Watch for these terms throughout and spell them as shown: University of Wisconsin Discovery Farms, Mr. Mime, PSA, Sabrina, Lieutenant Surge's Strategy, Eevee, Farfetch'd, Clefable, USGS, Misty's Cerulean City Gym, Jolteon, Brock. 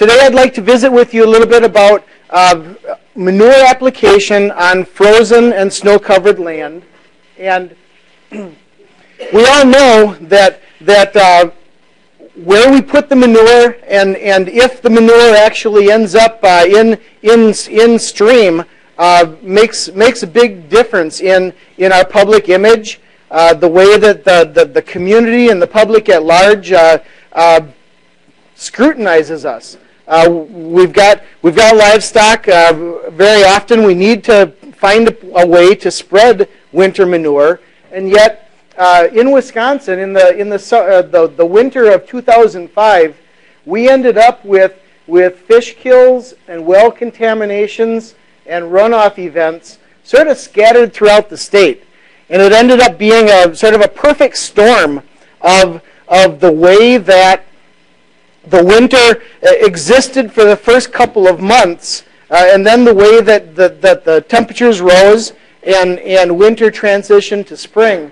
Today I'd like to visit with you a little bit about manure application on frozen and snow-covered land. And we all know that where we put the manure and if the manure actually ends up in stream makes a big difference in our public image, the way that the community and the public at large scrutinizes us. We've got livestock. Very often we need to find a way to spread winter manure, and yet in Wisconsin in the winter of 2005, we ended up with fish kills and well contaminations and runoff events sort of scattered throughout the state, and it ended up being a sort of a perfect storm of the way that the winter existed for the first couple of months, and then the way that the temperatures rose and winter transitioned to spring.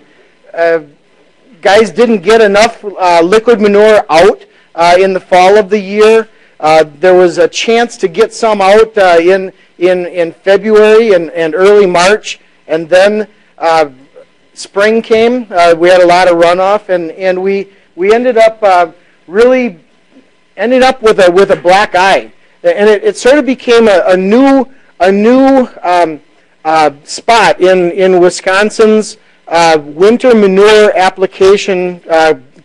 Guys didn't get enough liquid manure out in the fall of the year. There was a chance to get some out in February and early March, and then spring came. We had a lot of runoff, and we ended up really ended up with a black eye, and it sort of became a new spot in Wisconsin's winter manure application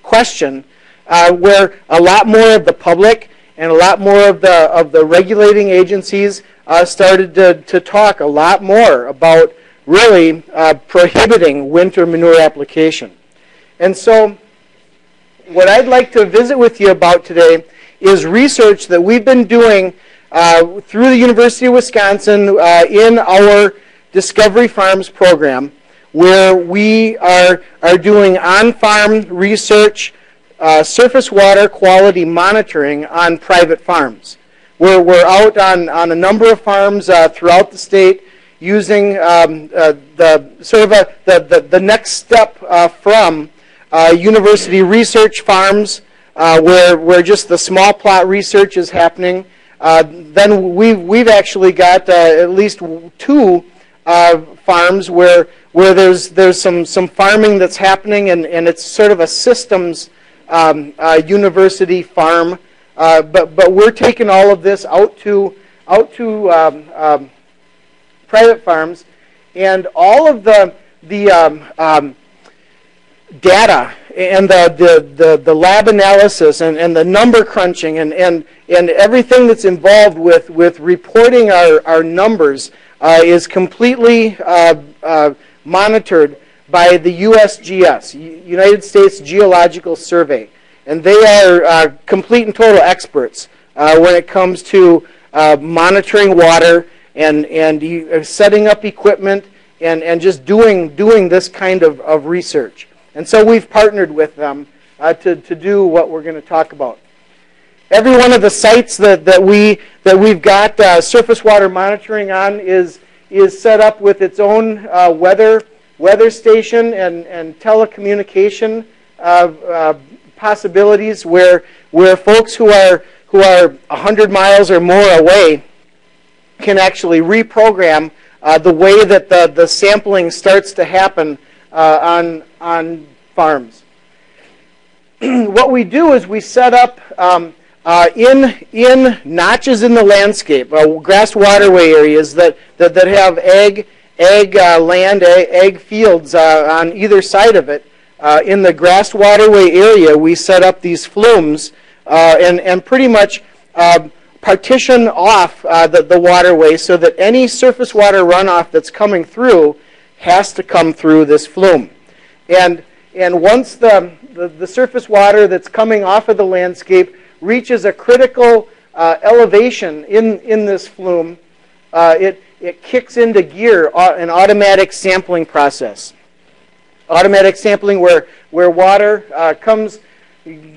question, where a lot more of the public and a lot more of the regulating agencies started to talk a lot more about really prohibiting winter manure application. And so what I'd like to visit with you about today is research that we've been doing through the University of Wisconsin in our Discovery Farms program, where we are doing on-farm research, surface water quality monitoring on private farms. We're out on a number of farms throughout the state using the next step from University Research Farms, where just the small plot research is happening. Then we've actually got at least two farms where there's some farming that's happening, and it's sort of a systems university farm. But we're taking all of this out to private farms, and all of the data and the lab analysis and the number crunching and everything that's involved with reporting our numbers is completely monitored by the USGS, United States Geological Survey, and they are complete and total experts when it comes to monitoring water and setting up equipment and just doing this kind of research. And so we've partnered with them to do what we're going to talk about. Every one of the sites that we've got surface water monitoring on is set up with its own weather station and telecommunication possibilities, where folks who are 100 miles or more away can actually reprogram the way that the sampling starts to happen on farms. What we do is we set up in notches in the landscape, grass waterway areas that have ag fields on either side of it. In the grass waterway area, we set up these flumes and pretty much partition off the waterway so that any surface water runoff that's coming through has to come through this flume, and once the surface water that's coming off of the landscape reaches a critical elevation in this flume, it kicks into gear an automatic sampling process. Automatic sampling where water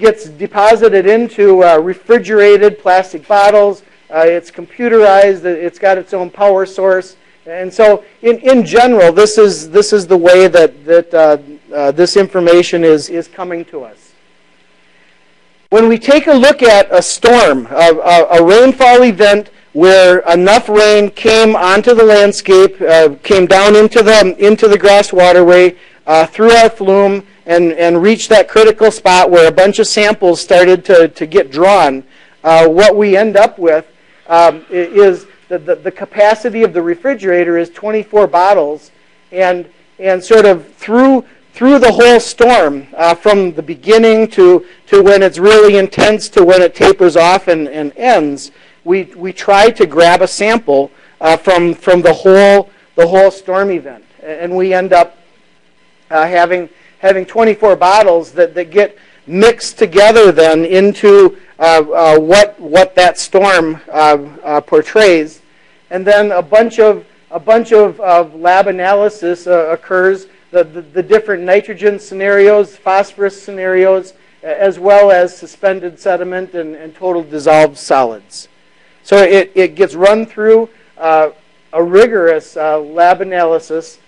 gets deposited into refrigerated plastic bottles. It's computerized. It's got its own power source. And so, in general, this is the way that this information is coming to us. When we take a look at a storm, a rainfall event where enough rain came onto the landscape, came down into the grass waterway, through our flume, and reached that critical spot where a bunch of samples started to get drawn, what we end up with is the capacity of the refrigerator is 24 bottles, and sort of through the whole storm, from the beginning to when it's really intense to when it tapers off and ends, we try to grab a sample from the whole storm event, and we end up having 24 bottles that get mixed together then into what that storm portrays, and then a bunch of lab analysis occurs. The different nitrogen scenarios, phosphorus scenarios, as well as suspended sediment and total dissolved solids. So it gets run through a rigorous lab analysis.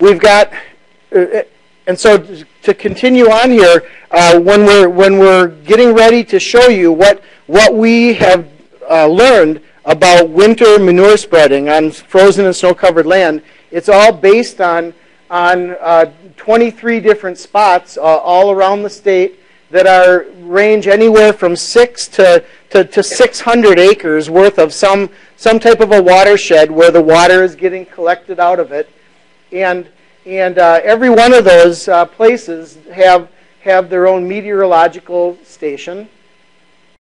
We've got, and so to continue on here, when we're getting ready to show you what we have learned about winter manure spreading on frozen and snow-covered land, it's all based on 23 different spots all around the state that are range anywhere from 6 to 600 acres worth of some type of a watershed where the water is getting collected out of it, and every one of those places have their own meteorological station,